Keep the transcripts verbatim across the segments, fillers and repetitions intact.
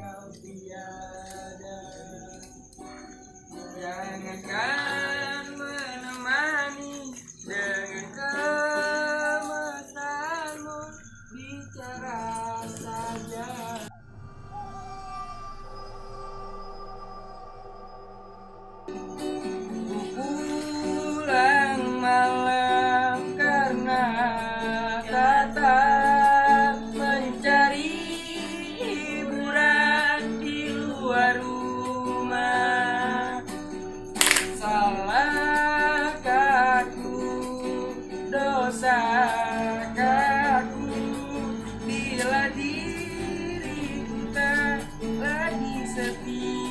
kau tiada, jangan kan menemani dengan kemasanmu, bicara saja. Ku pulang malam karena kata. Dosakah aku bila diriku tak lagi setia?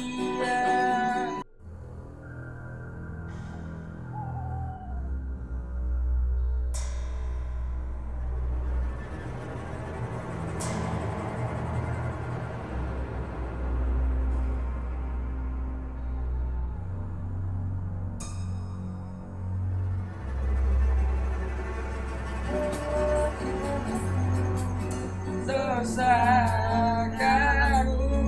Dosakah aku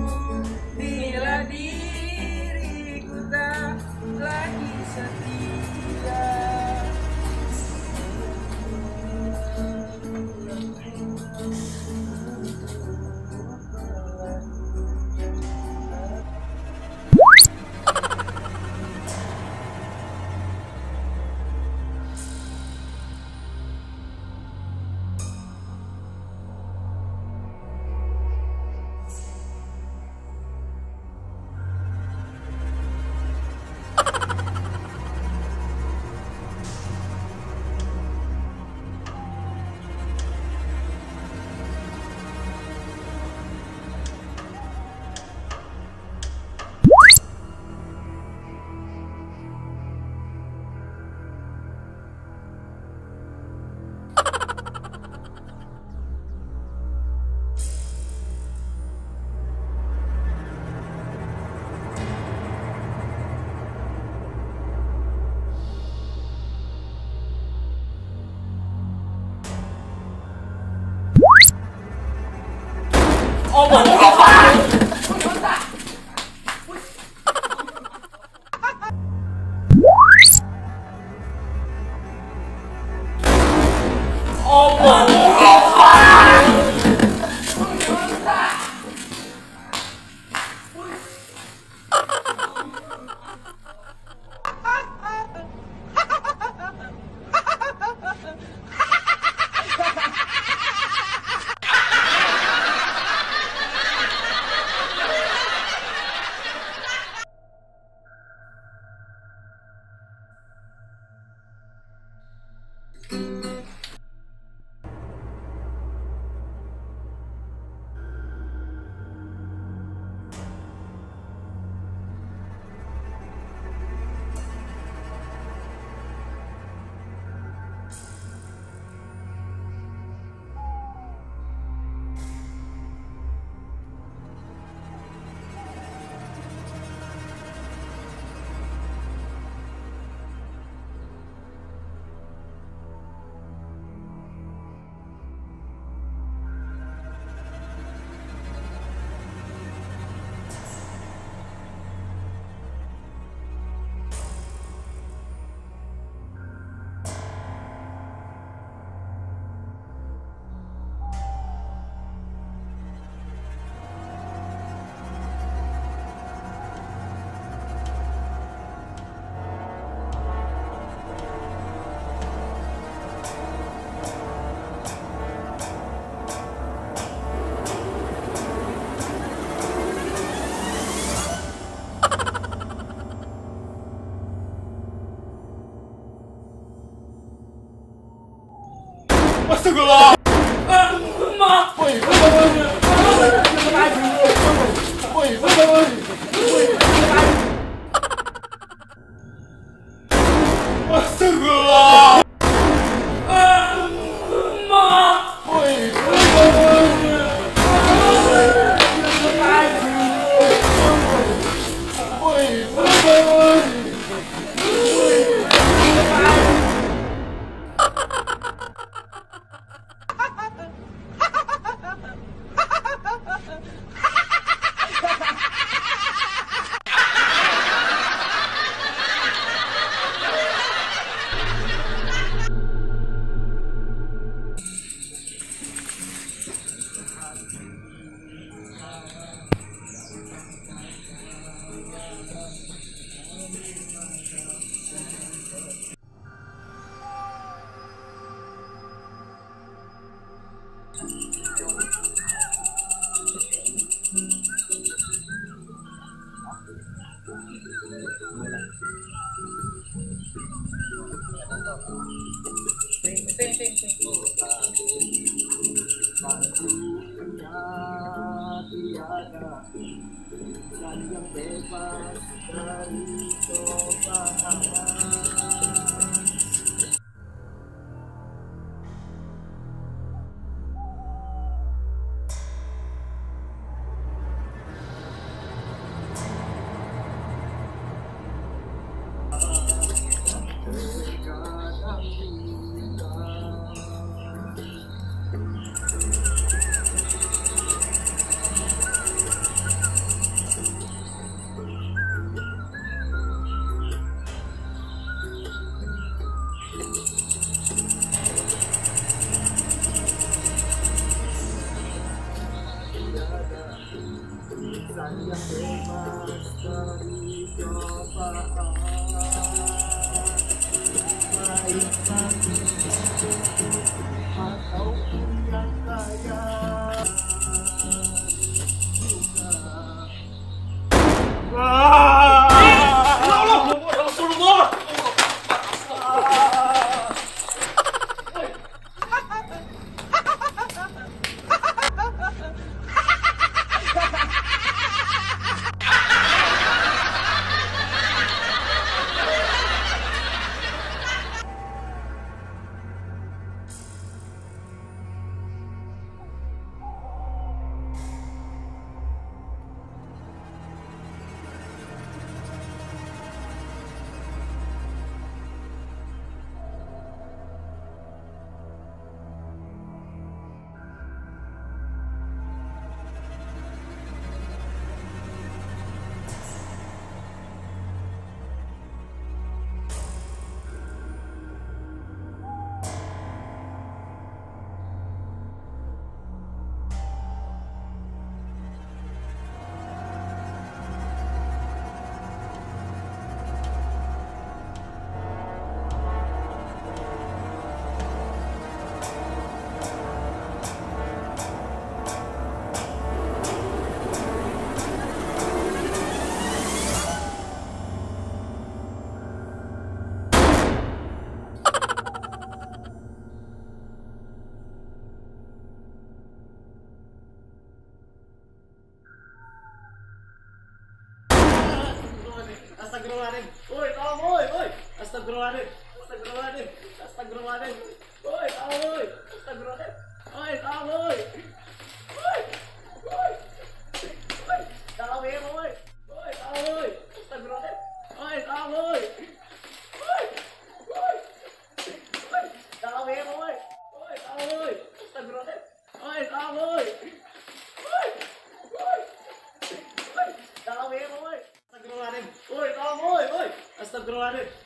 bila diriku tak lagi setia? Oh my God! Oh my God! Astagfirullahaladzim, oi, tolong oi, oi, astagfirullahaladzim, astagfirullahaladzim, astagfirullahaladzim, oi, tolong oi, astagfirullahaladzim, oi, tolong oi, oi, oi, oi, tolong ya oi, oi, tolong oi, astagfirullahaladzim, oi, tolong oi, oi, oi, oi, tolong ya oi, oi, tolong oi, astagfirullahaladzim, oi, tolong oi, oi, oi, oi, tolong ya oi. Astagfirullahaladzim, oi, tolong oi, oi, astagfirullahaladzim, astagfirullahaladzim, astagfirullahaladzim, oi, tolong oi, astagfirullahaladzim, oi, tolong oi, oi, oi, oi, tolong oi, astagfirullahaladzim, astagfirullahaladzim.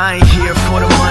I ain't here for the money.